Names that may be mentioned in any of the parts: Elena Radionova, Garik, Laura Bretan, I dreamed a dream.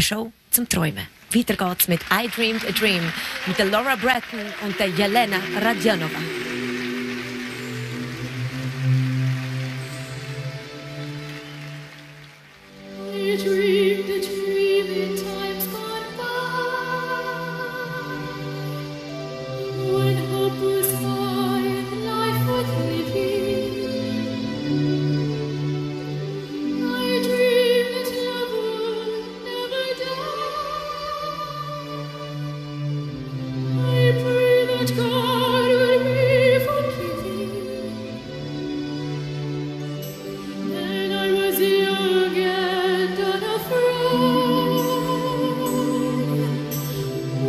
Eine Show zum Träumen. Weiter geht's mit «I Dreamed a Dream» mit der Laura Bretan und der Elena Radionova. I dreamed a dream in times gone by, when hope was high and life was living. I dreamed that love would never die. I pray that God will be forgiving. Then I was young again.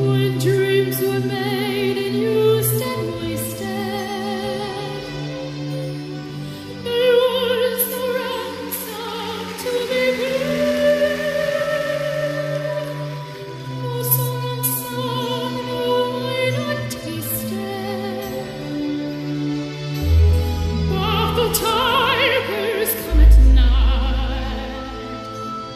When dreams were made and used in my stead, they were so ransom to be paid. For some song no wine had tasted, but the tigers come at night,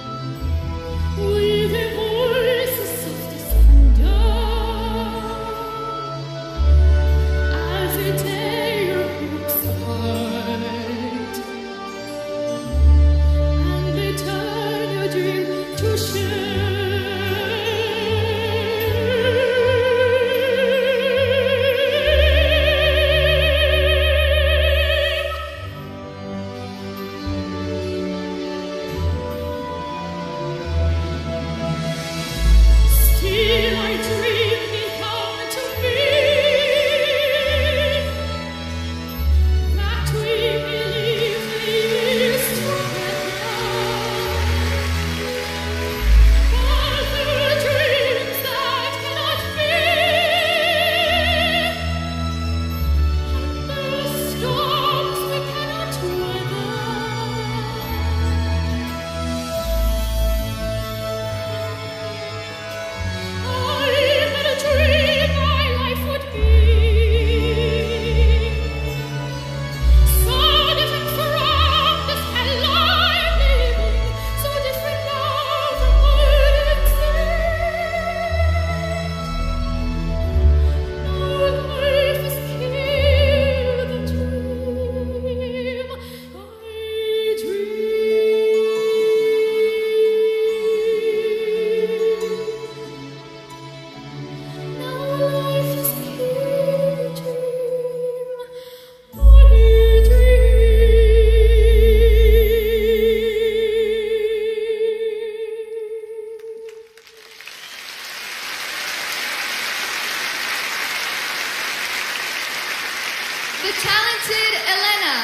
leaving the talented Elena.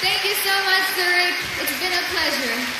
Thank you so much, Garik. It's been a pleasure.